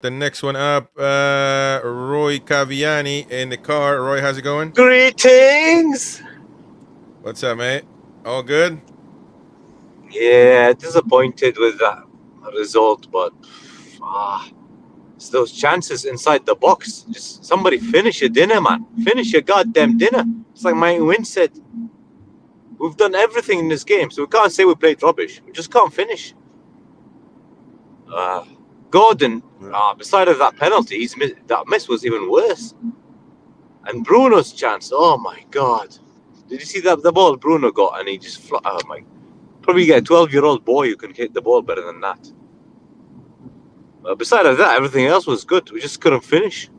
The next one up, Roy Caviani in the car. Roy, how's it going? Greetings. What's up, mate? All good? Yeah, disappointed with that result, but it's those chances inside the box. Just somebody finish your dinner, man. Finish your goddamn dinner. It's like my win said. We've done everything in this game, so we can't say we played rubbish. We just can't finish. Gordon, beside of that penalty, that miss was even worse. And Bruno's chance, oh my God. Did you see that the ball Bruno got and he just fly, oh my, probably get a 12-year-old boy who can hit the ball better than that. Beside of that, everything else was good. We just couldn't finish.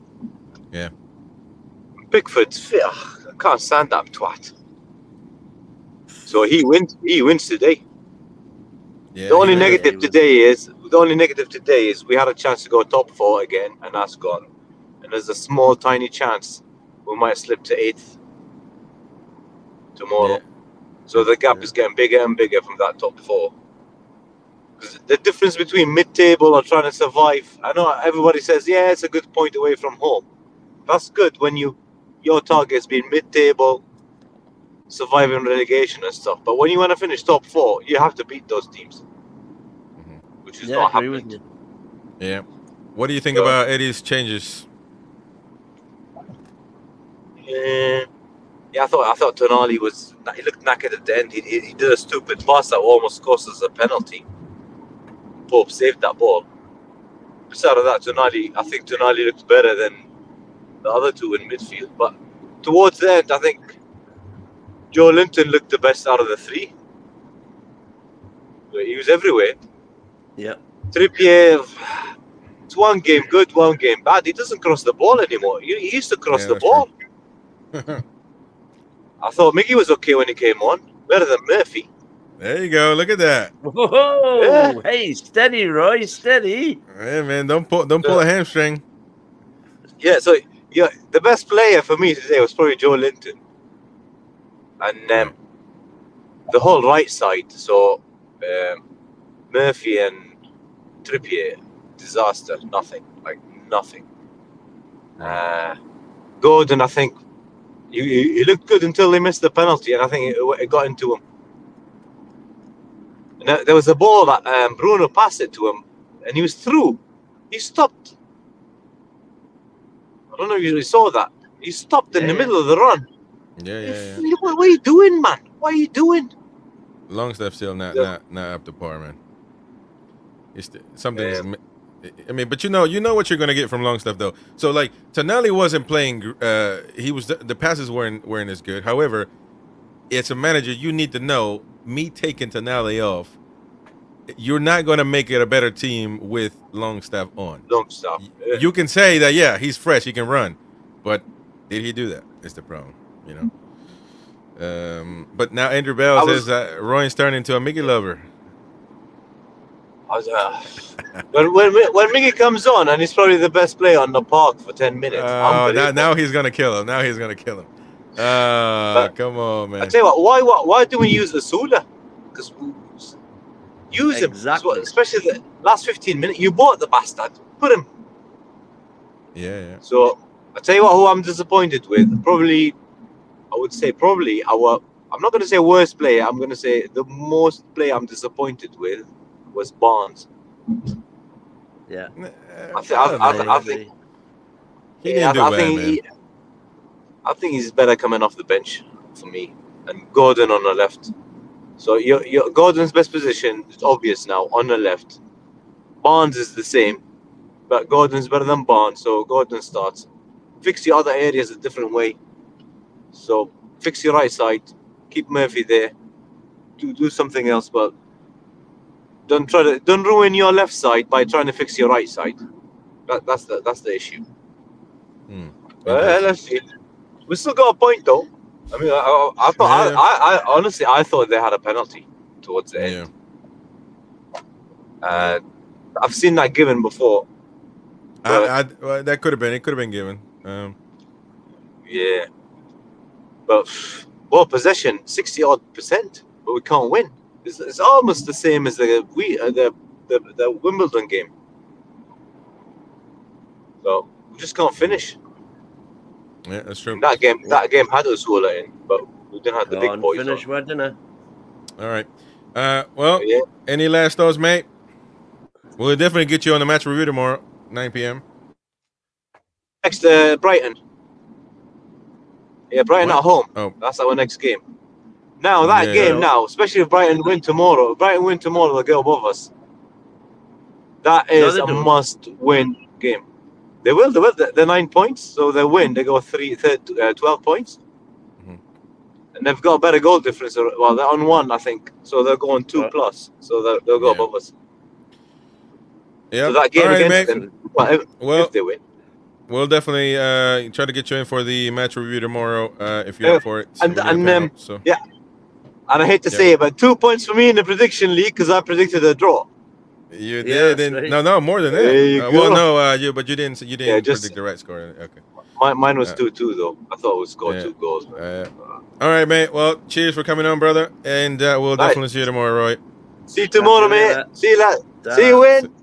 Yeah. Pickford's, I can't stand that twat. So he wins today. Yeah, the only negative today is we had a chance to go top four again, and that's gone. And there's a small, tiny chance we might slip to 8th tomorrow. Yeah. So the gap is getting bigger and bigger from that top four. Because the difference between mid-table or trying to survive, I know everybody says, yeah, it's a good point away from home. That's good when your target's been mid-table, surviving relegation and stuff. But when you want to finish top four, you have to beat those teams. Which is not happening. Yeah. What do you think about Eddie's changes? Yeah, I thought Tonali was, he looked knackered at the end. He did a stupid pass that almost cost us a penalty. Pope saved that ball. Besides that, I think Tonali looked better than the other two in midfield. But towards the end, I think Joe Linton looked the best out of the three. He was everywhere. Yeah. Trippier, it's one game good, one game bad. He doesn't cross the ball anymore. He used to cross the ball. I thought Miggy was okay when he came on. Better than Murphy. There you go. Look at that. Whoa. Yeah. Hey, steady, Roy. Steady. Hey, man. Don't pull a hamstring. Yeah, so the best player for me today was probably Joe Linton. And the whole right side. So Murphy and Trippier, disaster, nothing, like nothing. Gordon, I think he looked good until he missed the penalty, and I think it got into him. And there was a ball that Bruno passed it to him, and he was through. He stopped. I don't know if you saw that. He stopped in the middle of the run. Yeah. What are you doing, man? What are you doing? Longstaff still not up to par, man. I mean, but you know what you're going to get from Longstaff, though. So, like, Tonali wasn't playing. The passes weren't as good. However, as a manager, you need to know, me taking Tonali off, you're not going to make it a better team with Longstaff on. Longstaff. Yeah. You can say that, yeah, he's fresh, he can run. But did he do that? Is the problem, you know? But now Andrew Bell says that Roy's turned into a Miggy lover. I was, when Miggy comes on and he's probably the best player on the park for 10 minutes. Now he's going to kill him. Come on, man. I tell you what, why do we use Asula? Because we use him. Especially the last 15 minutes. You bought the bastard. Put him. Yeah. So, I tell you what, who I'm disappointed with. Probably our, I'm not going to say worst player. I'm going to say the most player I'm disappointed with was Barnes. Yeah. I think he's better coming off the bench for me. And Gordon on the left. So Gordon's best position is obvious now, on the left. Barnes is the same, but Gordon's better than Barnes, so Gordon starts. Fix the other areas a different way. So fix your right side, keep Murphy there, do something else, but don't ruin your left side by trying to fix your right side. That's the issue. Let's see. We still got a point though. I mean, I honestly thought they had a penalty towards the end. I've seen that given before. Well, that could have been. It could have been given. Yeah, but possession 60-odd%, but we can't win. It's almost the same as the Wimbledon game. So we just can't finish. Yeah, that's true. And that game had us all in, but we didn't have the big boys. Finish well, didn't I? All right. Well, yeah. Any last thoughts, mate? We'll definitely get you on the match review tomorrow, 9 p.m. Next, Brighton. Yeah, Brighton at home. Oh. That's our next game. Now that game now, especially if Brighton win tomorrow. If Brighton win tomorrow, they'll go above us. That is a must-win game. They will. They will. They're 9 points, so they win. They go 12 points, and they've got a better goal difference. Well, they're on one, I think, so they're going two plus, so they'll go above us. Yeah. So that game against them, if they win. We'll definitely try to get you in for the match review tomorrow if you're up for it. And I hate to say it, but 2 points for me in the prediction league because I predicted a draw. You did? Right. No, more than that. But you didn't predict the right score. Okay. Mine was 2-2 though. I thought we scored two goals. All right, mate. Well, cheers for coming on, brother, and we'll definitely see you tomorrow, Roy. See you tomorrow, mate. See you, lad. See you, Win.